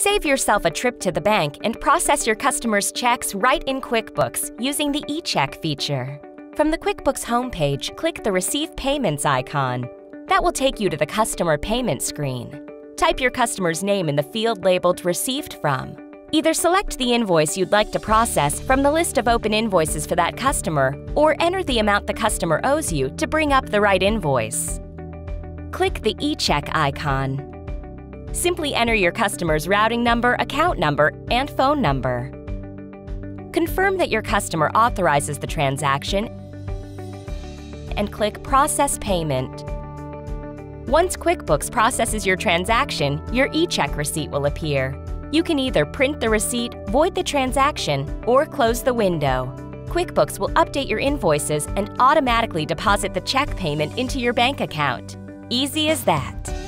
Save yourself a trip to the bank and process your customers' checks right in QuickBooks using the e-Check feature. From the QuickBooks homepage, click the Receive Payments icon. That will take you to the Customer Payment screen. Type your customer's name in the field labeled Received From. Either select the invoice you'd like to process from the list of open invoices for that customer, or enter the amount the customer owes you to bring up the right invoice. Click the e-Check icon. Simply enter your customer's routing number, account number, and phone number. Confirm that your customer authorizes the transaction and click Process Payment. Once QuickBooks processes your transaction, your e-Check receipt will appear. You can either print the receipt, void the transaction, or close the window. QuickBooks will update your invoices and automatically deposit the check payment into your bank account. Easy as that.